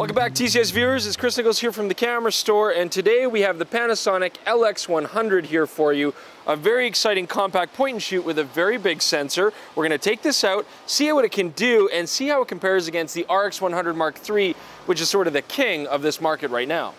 Welcome back, TCS viewers. It's Chris Nichols here from the Camera Store, and today we have the Panasonic LX100 here for you. A very exciting compact point and shoot with a very big sensor. We're going to take this out, see what it can do, and see how it compares against the RX100 Mark III, which is sort of the king of this market right now.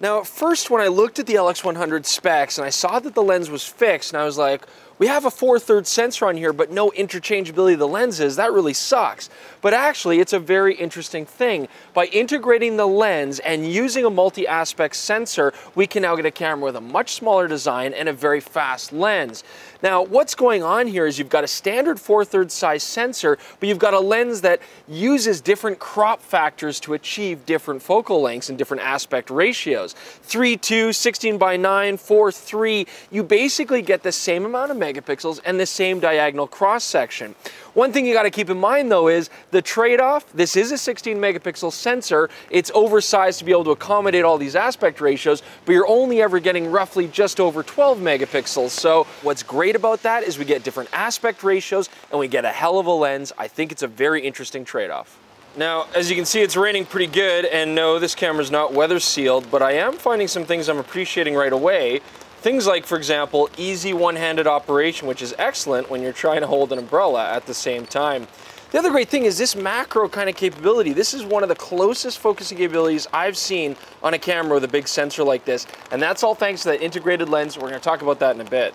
Now, at first, when I looked at the LX100 specs and I saw that the lens was fixed, and I was like, we have a 4/3 sensor on here, but no interchangeability of the lenses. That really sucks. But actually, it's a very interesting thing. By integrating the lens and using a multi-aspect sensor, we can now get a camera with a much smaller design and a very fast lens. Now, what's going on here is you've got a standard 4/3 size sensor, but you've got a lens that uses different crop factors to achieve different focal lengths and different aspect ratios. 3.2, 16 by 9, 4.3, you basically get the same amount of megapixels and the same diagonal cross-section. One thing you got to keep in mind though is the trade-off. This is a 16 megapixel sensor. It's oversized to be able to accommodate all these aspect ratios, but you're only ever getting roughly just over 12 megapixels. So what's great about that is we get different aspect ratios and we get a hell of a lens. I think it's a very interesting trade-off. Now, as you can see, it's raining pretty good, and no, this camera's not weather sealed, but I am finding some things I'm appreciating right away. Things like, for example, easy one-handed operation, which is excellent when you're trying to hold an umbrella at the same time. The other great thing is this macro kind of capability. This is one of the closest focusing capabilities I've seen on a camera with a big sensor like this, and that's all thanks to that integrated lens. We're going to talk about that in a bit.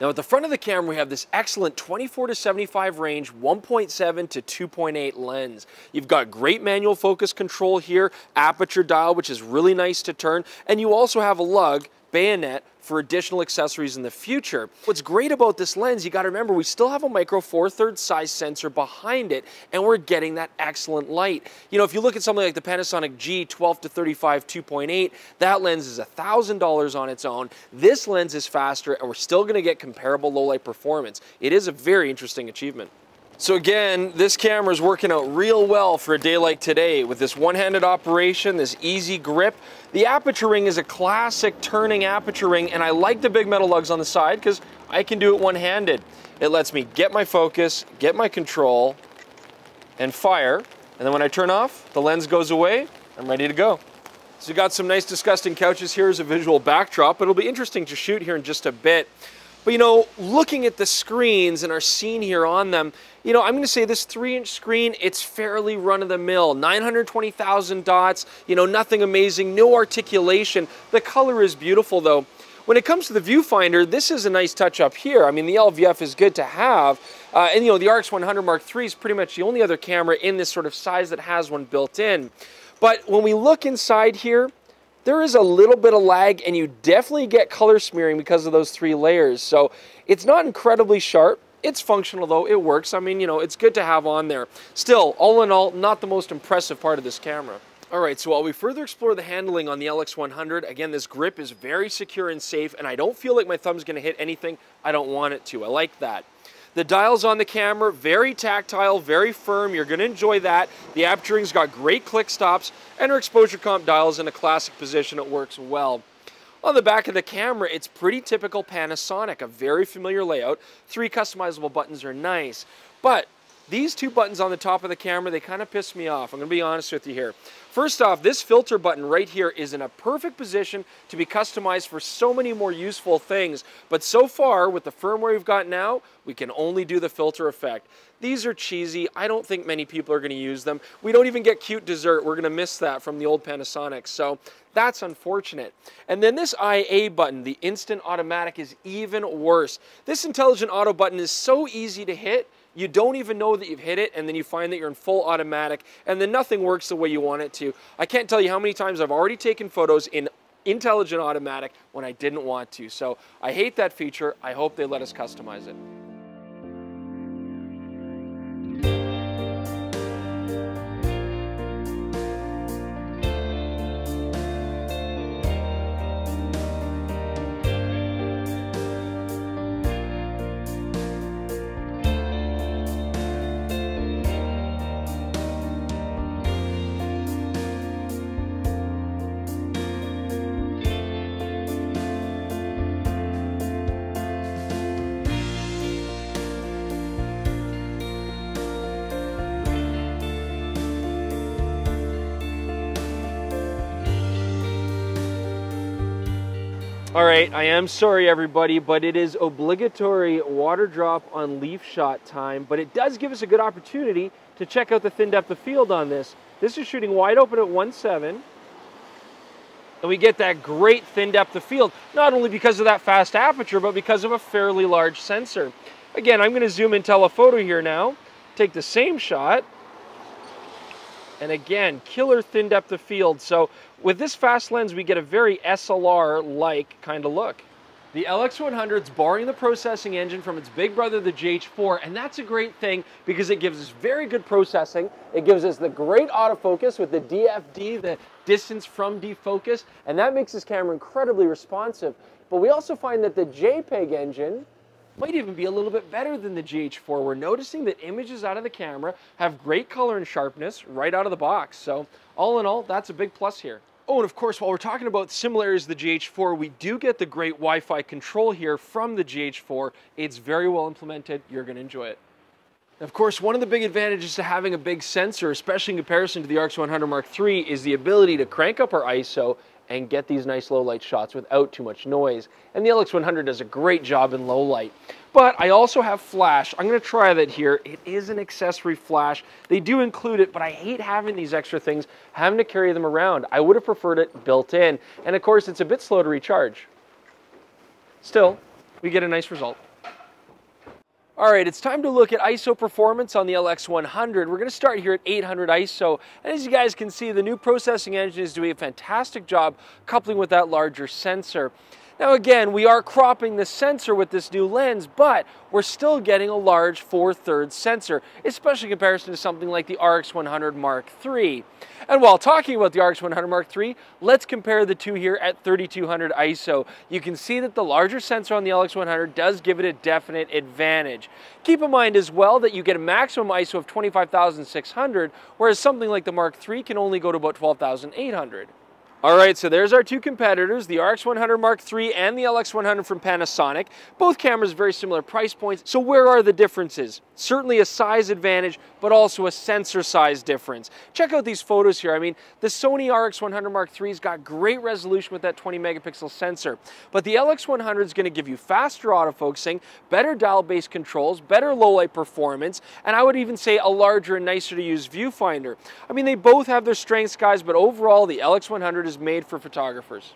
Now, at the front of the camera, we have this excellent 24 to 75 range, 1.7 to 2.8 lens. You've got great manual focus control here, aperture dial, which is really nice to turn, and you also have a lug bayonet for additional accessories in the future. What's great about this lens, you gotta remember, we still have a micro four-thirds size sensor behind it, and we're getting that excellent light. You know, if you look at something like the Panasonic G 12-35 2.8, that lens is $1,000 on its own. This lens is faster, and we're still gonna get comparable low-light performance. It is a very interesting achievement. So again, this camera is working out real well for a day like today with this one-handed operation, this easy grip. The aperture ring is a classic turning aperture ring, and I like the big metal lugs on the side because I can do it one-handed. It lets me get my focus, get my control, and fire. And then when I turn off, the lens goes away, I'm ready to go. So you got some nice disgusting couches here as a visual backdrop. It'll be interesting to shoot here in just a bit. But you know, looking at the screens and our scene here on them, you know, I'm going to say this 3-inch screen, it's fairly run-of-the-mill. 920,000 dots, you know, nothing amazing, no articulation. The color is beautiful though. When it comes to the viewfinder, this is a nice touch up here. I mean, the LVF is good to have. And you know, the RX100 Mark III is pretty much the only other camera in this sort of size that has one built in. But when we look inside here, there is a little bit of lag, and you definitely get color smearing because of those three layers. So it's not incredibly sharp. It's functional though, it works. I mean, you know, it's good to have on there. Still, all in all, not the most impressive part of this camera. All right, so while we further explore the handling on the LX100, again, this grip is very secure and safe, and I don't feel like my thumb's gonna hit anything. I don't want it to, I like that. The dials on the camera, very tactile, very firm. You're going to enjoy that. The aperture ring's got great click stops, and her exposure comp dial's in a classic position. It works well. On the back of the camera, it's pretty typical Panasonic, a very familiar layout. 3 customizable buttons are nice, but these 2 buttons on the top of the camera, they kind of piss me off. I'm going to be honest with you here. First off, this filter button right here is in a perfect position to be customized for so many more useful things. But so far, with the firmware we've got now, we can only do the filter effect. These are cheesy. I don't think many people are going to use them. We don't even get cute dessert. We're going to miss that from the old Panasonic. So that's unfortunate. And then this IA button, the instant automatic, is even worse. This intelligent auto button is so easy to hit. You don't even know that you've hit it, and then you find that you're in full automatic, and then nothing works the way you want it to. I can't tell you how many times I've already taken photos in intelligent automatic when I didn't want to. So I hate that feature. I hope they let us customize it. All right, I am sorry everybody, but it is obligatory water drop on leaf shot time, but it does give us a good opportunity to check out the thin depth of field on this. This is shooting wide open at 1.7, and we get that great thin depth of field, not only because of that fast aperture, but because of a fairly large sensor. Again, I'm gonna zoom in telephoto here now, take the same shot, and again, killer thin depth of field. So with this fast lens, we get a very SLR-like kind of look. The LX100's borrowing the processing engine from its big brother, the GH4, and that's a great thing because it gives us very good processing. It gives us the great autofocus with the DFD, the distance from defocus, and that makes this camera incredibly responsive. But we also find that the JPEG engine might even be a little bit better than the GH4. We're noticing that images out of the camera have great color and sharpness right out of the box. So all in all, that's a big plus here. Oh, and of course, while we're talking about similarities to the GH4, we do get the great Wi-Fi control here from the GH4. It's very well implemented. You're gonna enjoy it. Of course, one of the big advantages to having a big sensor, especially in comparison to the RX100 Mark III, is the ability to crank up our ISO and get these nice low light shots without too much noise. And the LX100 does a great job in low light. But I also have flash. I'm gonna try that here. It is an accessory flash. They do include it, but I hate having these extra things, having to carry them around. I would have preferred it built in. And of course, it's a bit slow to recharge. Still, we get a nice result. All right, it's time to look at ISO performance on the LX100. We're gonna start here at 800 ISO. And as you guys can see, the new processing engine is doing a fantastic job coupling with that larger sensor. Now again, we are cropping the sensor with this new lens, but we're still getting a large 4/3 sensor, especially in comparison to something like the RX100 Mark III. And while talking about the RX100 Mark III, let's compare the two here at 3200 ISO. You can see that the larger sensor on the LX100 does give it a definite advantage. Keep in mind as well that you get a maximum ISO of 25,600, whereas something like the Mark III can only go to about 12,800. All right, so there's our two competitors, the RX100 Mark III and the LX100 from Panasonic. Both cameras very similar price points, so where are the differences? Certainly a size advantage, but also a sensor size difference. Check out these photos here. I mean, the Sony RX100 Mark III's got great resolution with that 20 megapixel sensor, but the LX100 is gonna give you faster autofocusing, better dial-based controls, better low-light performance, and I would even say a larger and nicer to use viewfinder. I mean, they both have their strengths, guys, but overall, the LX100 is made for photographers.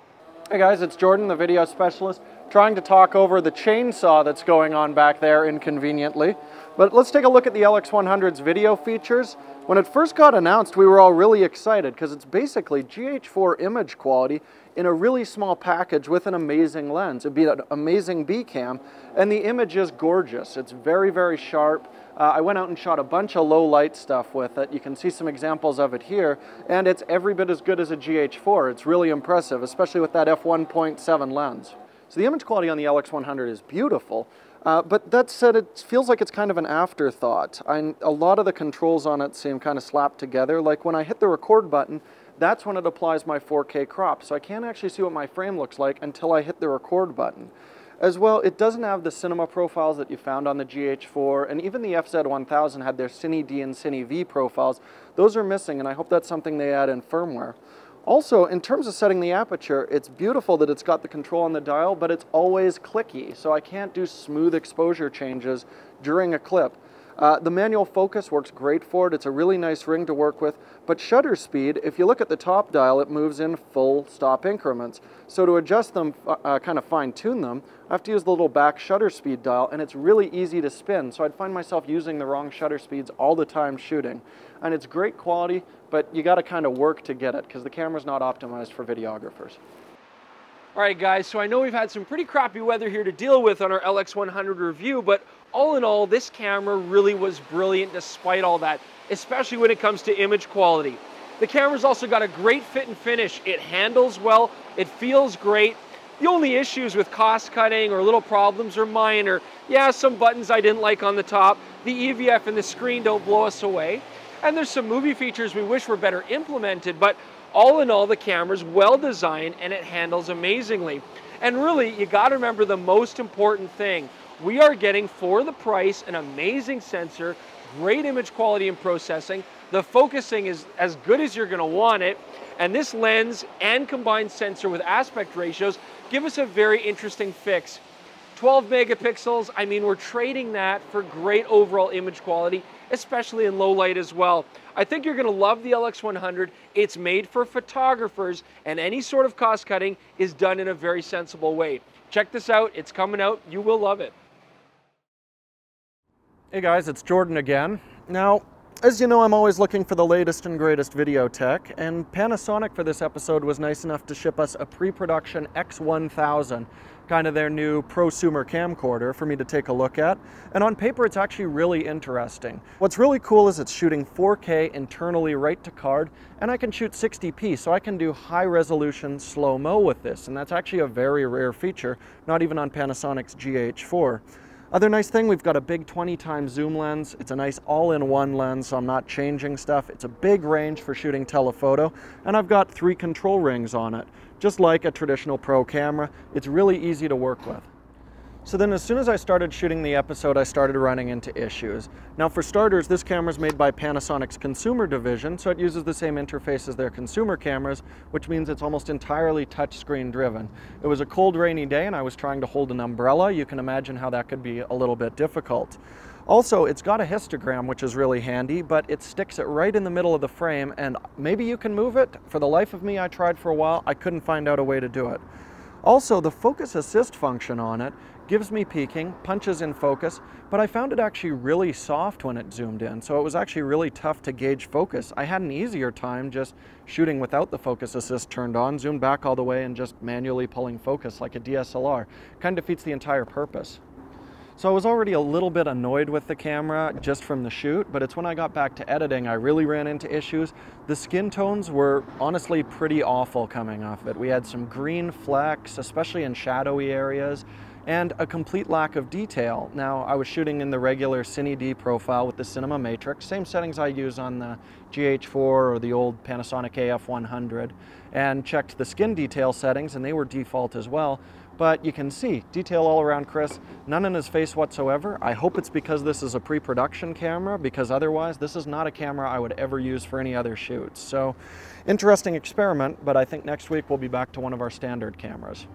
Hey guys, it's Jordan, the video specialist, trying to talk over the chainsaw that's going on back there inconveniently. But let's take a look at the LX100's video features. When it first got announced, we were all really excited because it's basically GH4 image quality in a really small package with an amazing lens. It'd be an amazing B cam, and the image is gorgeous. It's very, very sharp. I went out and shot a bunch of low light stuff with it. You can see some examples of it here, and it's every bit as good as a GH4. It's really impressive, especially with that f1.7 lens. So the image quality on the LX100 is beautiful, but that said, it feels like it's kind of an afterthought. A lot of the controls on it seem kind of slapped together. Like when I hit the record button, that's when it applies my 4K crop, so I can't actually see what my frame looks like until I hit the record button. As well, it doesn't have the cinema profiles that you found on the GH4, and even the FZ1000 had their Cine D and Cine V profiles. Those are missing, and I hope that's something they add in firmware. Also, in terms of setting the aperture, it's beautiful that it's got the control on the dial, but it's always clicky, so I can't do smooth exposure changes during a clip. The manual focus works great for it. It's a really nice ring to work with, but shutter speed, if you look at the top dial, it moves in full stop increments. So to adjust them, kind of fine tune them, I have to use the little back shutter speed dial, and it's really easy to spin. So I'd find myself using the wrong shutter speeds all the time shooting. And it's great quality, but you gotta kind of work to get it because the camera's not optimized for videographers. All right guys, so I know we've had some pretty crappy weather here to deal with on our LX100 review, but all in all, this camera really was brilliant despite all that, especially when it comes to image quality. The camera's also got a great fit and finish. It handles well, it feels great. The only issues with cost cutting or little problems are minor. Yeah, some buttons I didn't like on the top. The EVF and the screen don't blow us away. And there's some movie features we wish were better implemented, but all in all, the camera's well designed and it handles amazingly. And really, you gotta remember the most important thing. We are getting, for the price, an amazing sensor, great image quality and processing, The focusing is as good as you're going to want it. And this lens and combined sensor with aspect ratios give us a very interesting fix. 12 megapixels, I mean, we're trading that for great overall image quality, especially in low light as well. I think you're going to love the LX100. It's made for photographers, and any sort of cost cutting is done in a very sensible way. Check this out. It's coming out. You will love it. Hey guys, it's Jordan again. Now, as you know, I'm always looking for the latest and greatest video tech, and Panasonic for this episode was nice enough to ship us a pre-production X1000, kind of their new prosumer camcorder for me to take a look at. And on paper, it's actually really interesting. What's really cool is it's shooting 4K internally right to card, and I can shoot 60p, so I can do high resolution slow-mo with this, and that's actually a very rare feature, not even on Panasonic's GH4. Other nice thing, we've got a big 20x zoom lens. It's a nice all-in-one lens, so I'm not changing stuff. It's a big range for shooting telephoto, and I've got 3 control rings on it. Just like a traditional pro camera, it's really easy to work with. So then as soon as I started shooting the episode, I started running into issues. Now for starters, this camera's made by Panasonic's consumer division, so it uses the same interface as their consumer cameras, which means it's almost entirely touchscreen driven. It was a cold, rainy day and I was trying to hold an umbrella. You can imagine how that could be a little bit difficult. Also, it's got a histogram, which is really handy, but it sticks it right in the middle of the frame, and maybe you can move it. For the life of me, I tried for a while. I couldn't find out a way to do it. Also, the focus assist function on it gives me peaking, punches in focus, but I found it actually really soft when it zoomed in, so it was actually really tough to gauge focus. I had an easier time just shooting without the focus assist turned on, zoomed back all the way, and just manually pulling focus like a DSLR. Kind of defeats the entire purpose. So I was already a little bit annoyed with the camera just from the shoot, but it's when I got back to editing I really ran into issues. The skin tones were honestly pretty awful coming off it. We had some green flecks, especially in shadowy areas, and a complete lack of detail. Now, I was shooting in the regular Cine D profile with the Cinema Matrix, same settings I use on the GH4 or the old Panasonic AF100, and checked the skin detail settings, and they were default as well. But you can see detail all around Chris, none in his face whatsoever. I hope it's because this is a pre-production camera, because otherwise this is not a camera I would ever use for any other shoots. So interesting experiment, but I think next week we'll be back to one of our standard cameras.